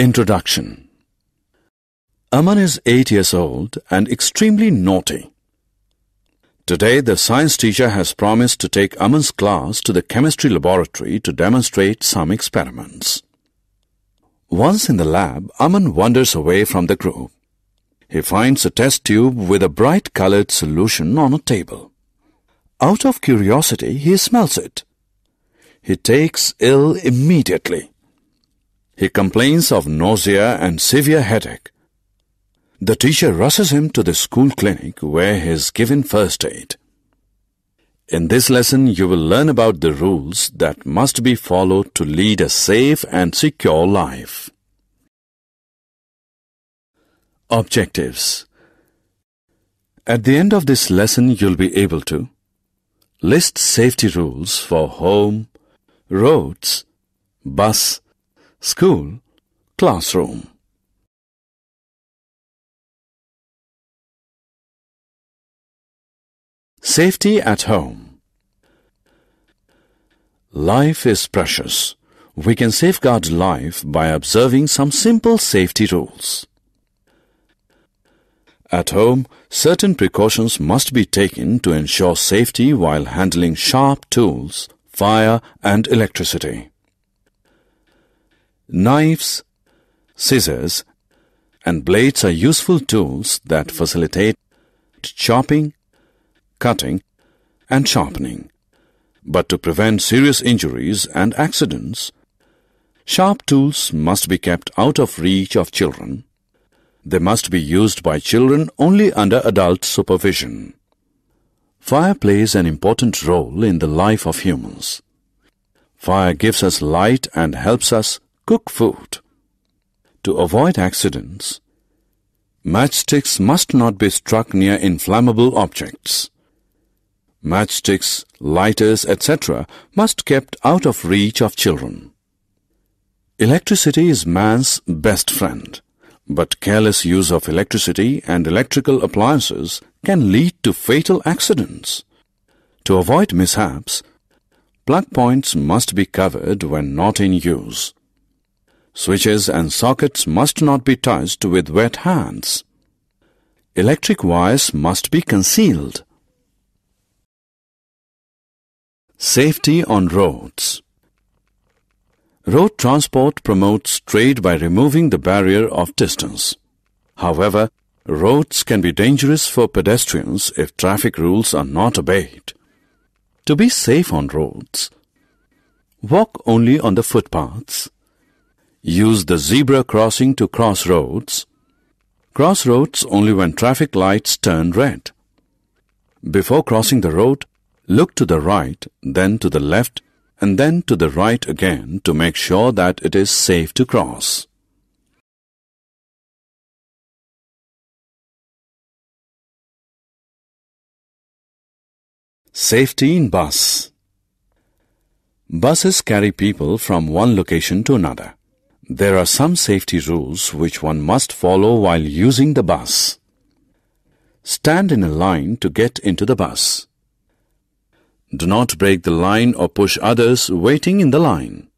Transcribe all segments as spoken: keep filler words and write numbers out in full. Introduction. Aman is eight years old and extremely naughty. Today the science teacher has promised to take Aman's class to the chemistry laboratory to demonstrate some experiments. Once in the lab, Aman wanders away from the group. He finds a test tube with a bright-colored solution on a table. Out of curiosity, he smells it. He takes ill immediately. He complains of nausea and severe headache. The teacher rushes him to the school clinic where he is given first aid. In this lesson, you will learn about the rules that must be followed to lead a safe and secure life. Objectives. At the end of this lesson, you'll be able to list safety rules for home, roads, bus, school, classroom. Safety at home. Life is precious. We can safeguard life by observing some simple safety rules. At home, certain precautions must be taken to ensure safety while handling sharp tools, fire and electricity. Knives, scissors and blades are useful tools that facilitate chopping, cutting and sharpening. But to prevent serious injuries and accidents, sharp tools must be kept out of reach of children. They must be used by children only under adult supervision. Fire plays an important role in the life of humans. Fire gives us light and helps us cook food. To avoid accidents, matchsticks must not be struck near inflammable objects. Matchsticks, lighters, et cetera must be kept out of reach of children. Electricity is man's best friend, but careless use of electricity and electrical appliances can lead to fatal accidents. To avoid mishaps, plug points must be covered when not in use. Switches and sockets must not be touched with wet hands. Electric wires must be concealed. Safety on roads. Road transport promotes trade by removing the barrier of distance. However, roads can be dangerous for pedestrians if traffic rules are not obeyed. To be safe on roads, walk only on the footpaths. Use the zebra crossing to cross roads. Cross roads only when traffic lights turn red. Before crossing the road, look to the right, then to the left, and then to the right again to make sure that it is safe to cross. Safety in bus. Buses carry people from one location to another. There are some safety rules which one must follow while using the bus. Stand in a line to get into the bus. Do not break the line or push others waiting in the line.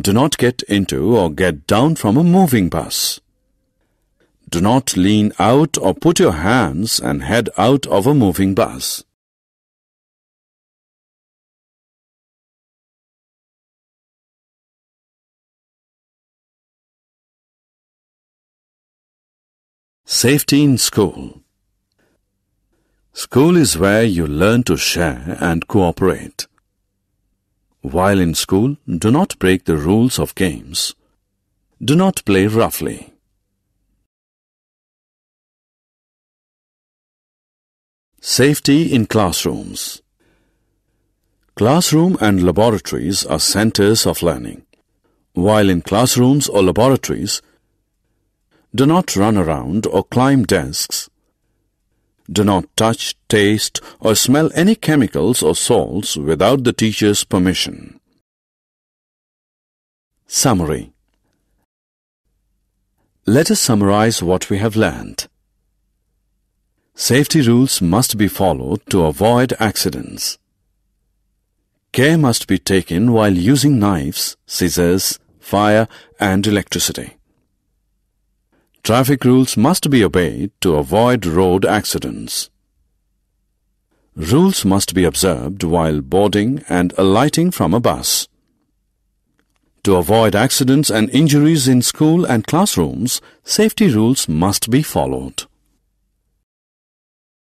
Do not get into or get down from a moving bus. Do not lean out or put your hands and head out of a moving bus. Safety in school. School is where you learn to share and cooperate. While in school, do not break the rules of games. Do not play roughly. Safety in classrooms. Classroom and laboratories are centers of learning. While in classrooms or laboratories, do not run around or climb desks. Do not touch, taste, or smell any chemicals or salts without the teacher's permission. Summary. Let us summarize what we have learned. Safety rules must be followed to avoid accidents. Care must be taken while using knives, scissors, fire and electricity. Traffic rules must be obeyed to avoid road accidents. Rules must be observed while boarding and alighting from a bus. To avoid accidents and injuries in school and classrooms, safety rules must be followed.